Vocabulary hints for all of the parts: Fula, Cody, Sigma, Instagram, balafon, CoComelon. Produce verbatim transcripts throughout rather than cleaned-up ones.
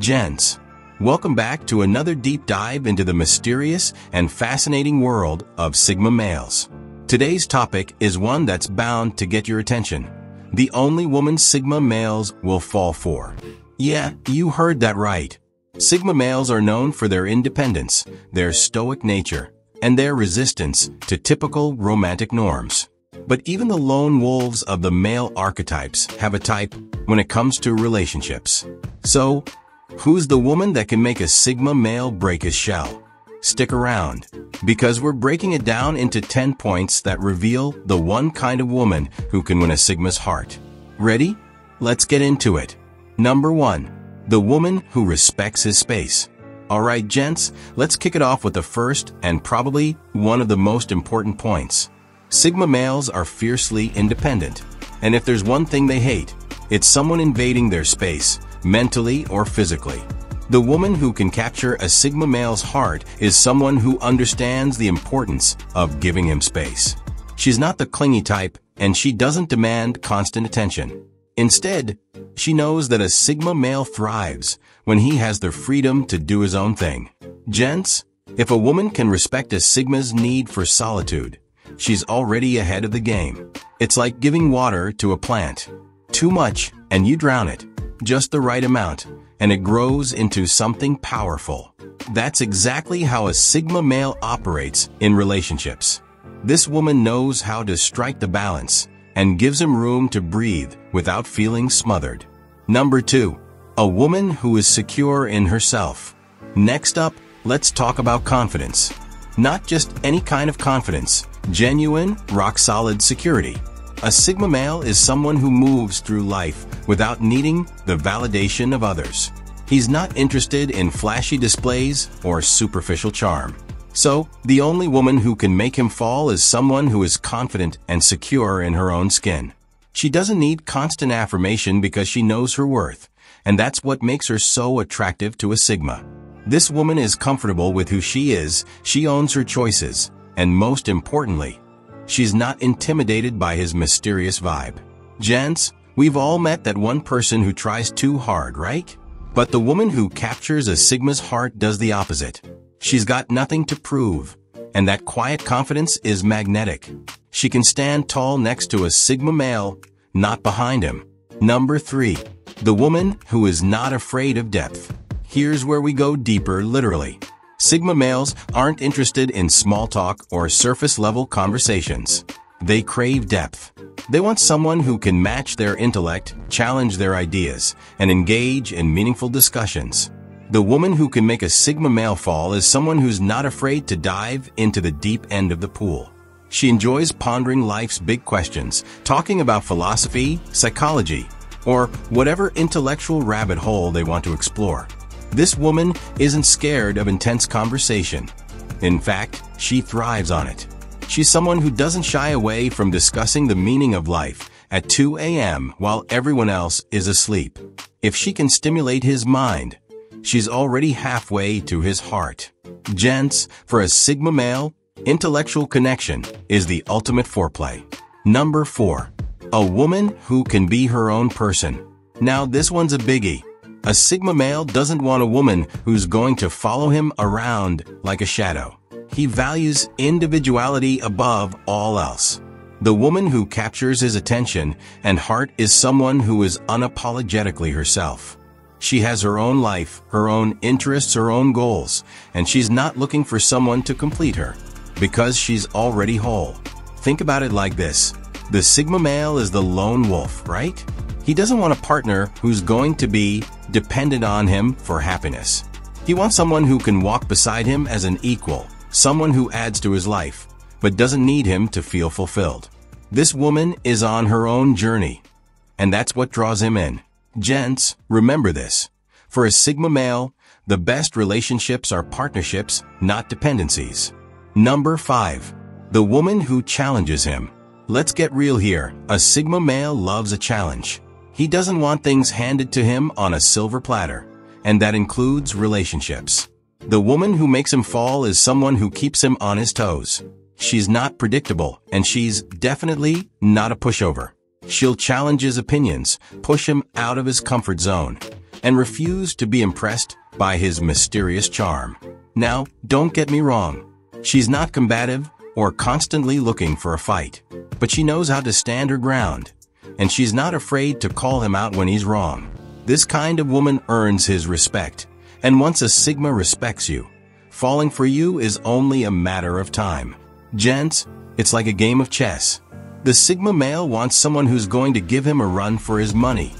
Gents, welcome back to another deep dive into the mysterious and fascinating world of Sigma males. Today's topic is one that's bound to get your attention. The only woman Sigma males will fall for. Yeah, you heard that right. Sigma males are known for their independence, their stoic nature, and their resistance to typical romantic norms. But even the lone wolves of the male archetypes have a type when it comes to relationships. So, who's the woman that can make a Sigma male break his shell? Stick around, because we're breaking it down into ten points that reveal the one kind of woman who can win a Sigma's heart. Ready? Let's get into it. Number one. The woman who respects his space. Alright gents, let's kick it off with the first and probably one of the most important points. Sigma males are fiercely independent, and if there's one thing they hate, it's someone invading their space, mentally or physically. The woman who can capture a Sigma male's heart is someone who understands the importance of giving him space. She's not the clingy type, and she doesn't demand constant attention. Instead, she knows that a Sigma male thrives when he has the freedom to do his own thing. Gents, if a woman can respect a Sigma's need for solitude, she's already ahead of the game. It's like giving water to a plant. Too much, and you drown it. Just the right amount, and it grows into something powerful. That's exactly how a Sigma male operates in relationships. This woman knows how to strike the balance and gives him room to breathe without feeling smothered. Number two. A woman who is secure in herself. Next up, let's talk about confidence. Not just any kind of confidence, genuine, rock-solid security. A Sigma male is someone who moves through life without needing the validation of others. He's not interested in flashy displays or superficial charm. So, the only woman who can make him fall is someone who is confident and secure in her own skin. She doesn't need constant affirmation because she knows her worth, and that's what makes her so attractive to a Sigma. This woman is comfortable with who she is, she owns her choices, and most importantly, she's not intimidated by his mysterious vibe. Gents, we've all met that one person who tries too hard, right? But the woman who captures a Sigma's heart does the opposite. She's got nothing to prove, and that quiet confidence is magnetic. She can stand tall next to a Sigma male, not behind him. Number three. The woman who is not afraid of depth. Here's where we go deeper, literally. Sigma males aren't interested in small talk or surface-level conversations. They crave depth. They want someone who can match their intellect, challenge their ideas, and engage in meaningful discussions. The woman who can make a Sigma male fall is someone who's not afraid to dive into the deep end of the pool. She enjoys pondering life's big questions, talking about philosophy, psychology, or whatever intellectual rabbit hole they want to explore. This woman isn't scared of intense conversation. In fact, she thrives on it. She's someone who doesn't shy away from discussing the meaning of life at two A M while everyone else is asleep. If she can stimulate his mind, she's already halfway to his heart. Gents, for a Sigma male, intellectual connection is the ultimate foreplay. Number four. A woman who can be her own person. Now this one's a biggie. A Sigma male doesn't want a woman who's going to follow him around like a shadow. He values individuality above all else. The woman who captures his attention and heart is someone who is unapologetically herself. She has her own life, her own interests, her own goals, and she's not looking for someone to complete her, because she's already whole. Think about it like this. The Sigma male is the lone wolf, right? He doesn't want a partner who's going to be dependent on him for happiness. He wants someone who can walk beside him as an equal, someone who adds to his life, but doesn't need him to feel fulfilled. This woman is on her own journey, and that's what draws him in. Gents, remember this. For a Sigma male, the best relationships are partnerships, not dependencies. Number five. The woman who challenges him. Let's get real here. A Sigma male loves a challenge. He doesn't want things handed to him on a silver platter, and that includes relationships. The woman who makes him fall is someone who keeps him on his toes. She's not predictable, and she's definitely not a pushover. She'll challenge his opinions, push him out of his comfort zone, and refused to be impressed by his mysterious charm. Now, don't get me wrong. She's not combative or constantly looking for a fight, but she knows how to stand her ground, and she's not afraid to call him out when he's wrong. This kind of woman earns his respect, and once a Sigma respects you, falling for you is only a matter of time. Gents, it's like a game of chess. The Sigma male wants someone who's going to give him a run for his money,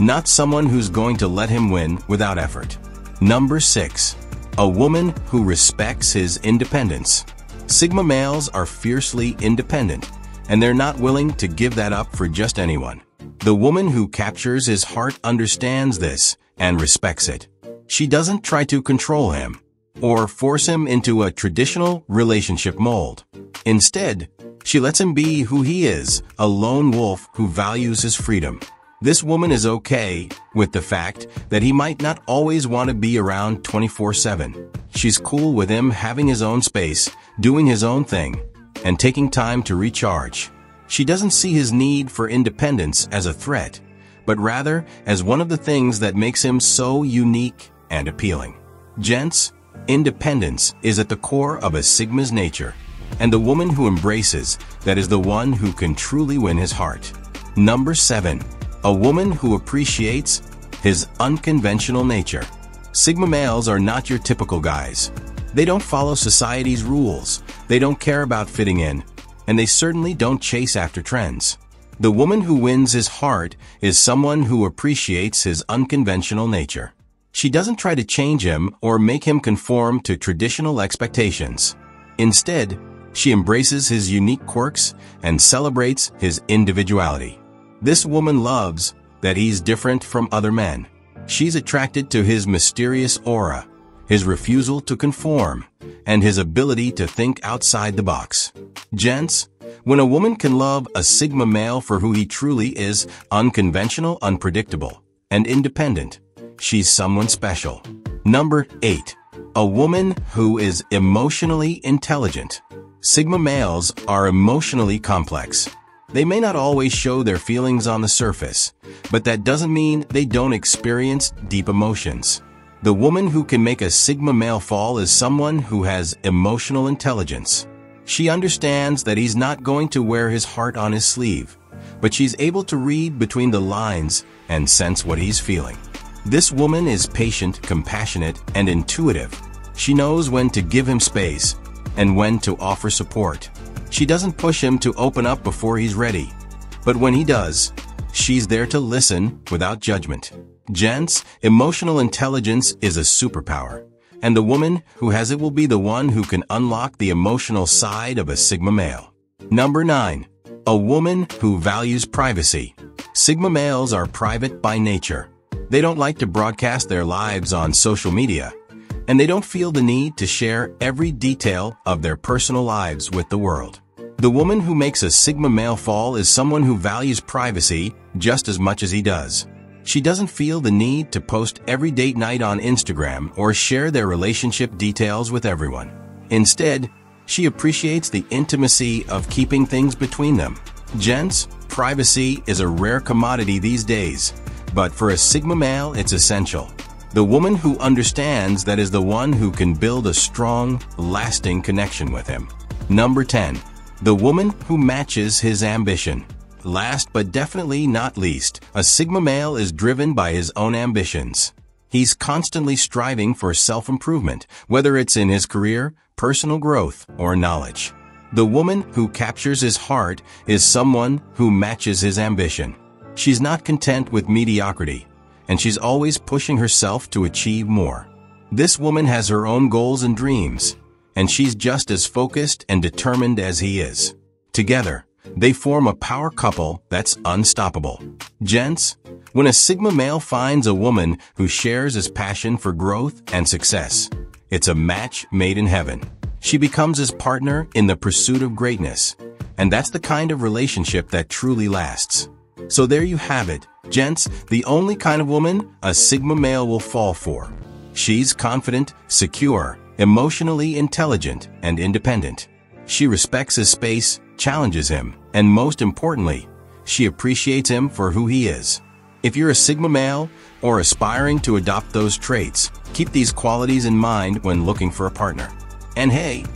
not someone who's going to let him win without effort. Number six. A woman who respects his independence. Sigma males are fiercely independent, and they're not willing to give that up for just anyone. The woman who captures his heart understands this and respects it. She doesn't try to control him or force him into a traditional relationship mold. Instead, she lets him be who he is, a lone wolf who values his freedom. This woman is okay with the fact that he might not always want to be around twenty-four seven. She's cool with him having his own space, doing his own thing, and taking time to recharge. She doesn't see his need for independence as a threat, but rather as one of the things that makes him so unique and appealing. Gents, independence is at the core of a Sigma's nature, and the woman who embraces that is the one who can truly win his heart. Number seven. A woman who appreciates his unconventional nature. Sigma males are not your typical guys. They don't follow society's rules, they don't care about fitting in, and they certainly don't chase after trends. The woman who wins his heart is someone who appreciates his unconventional nature. She doesn't try to change him or make him conform to traditional expectations. Instead, she embraces his unique quirks and celebrates his individuality. This woman loves that he's different from other men. She's attracted to his mysterious aura, his refusal to conform, and his ability to think outside the box. Gents, when a woman can love a Sigma male for who he truly is, unconventional, unpredictable, and independent, she's someone special. Number eight. A woman who is emotionally intelligent. Sigma males are emotionally complex. They may not always show their feelings on the surface, but that doesn't mean they don't experience deep emotions. The woman who can make a Sigma male fall is someone who has emotional intelligence. She understands that he's not going to wear his heart on his sleeve, but she's able to read between the lines and sense what he's feeling. This woman is patient, compassionate, and intuitive. She knows when to give him space and when to offer support. She doesn't push him to open up before he's ready, but when he does, she's there to listen without judgment. Gents, emotional intelligence is a superpower, and the woman who has it will be the one who can unlock the emotional side of a Sigma male. Number nine. A woman who values privacy. Sigma males are private by nature. They don't like to broadcast their lives on social media, and they don't feel the need to share every detail of their personal lives with the world. The woman who makes a Sigma male fall is someone who values privacy just as much as he does. She doesn't feel the need to post every date night on Instagram or share their relationship details with everyone. Instead, she appreciates the intimacy of keeping things between them. Gents, privacy is a rare commodity these days, but for a Sigma male, it's essential. The woman who understands that is the one who can build a strong, lasting connection with him. Number ten. The woman who matches his ambition. Last but definitely not least, a Sigma male is driven by his own ambitions. He's constantly striving for self-improvement, whether it's in his career, personal growth, or knowledge. The woman who captures his heart is someone who matches his ambition. She's not content with mediocrity, and she's always pushing herself to achieve more. This woman has her own goals and dreams, and she's just as focused and determined as he is. Together, they form a power couple that's unstoppable. Gents, when a Sigma male finds a woman who shares his passion for growth and success, it's a match made in heaven. She becomes his partner in the pursuit of greatness, and that's the kind of relationship that truly lasts. So there you have it, gents, the only kind of woman a Sigma male will fall for. She's confident, secure, emotionally intelligent, and independent. She respects his space, challenges him, and most importantly, she appreciates him for who he is. If you're a Sigma male or aspiring to adopt those traits, keep these qualities in mind when looking for a partner. And hey,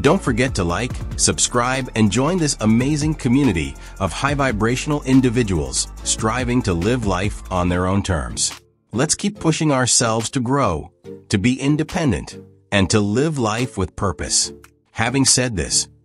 don't forget to like, subscribe, and join this amazing community of high-vibrational individuals striving to live life on their own terms. Let's keep pushing ourselves to grow, to be independent, and to live life with purpose. Having said this,